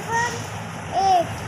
7, 8.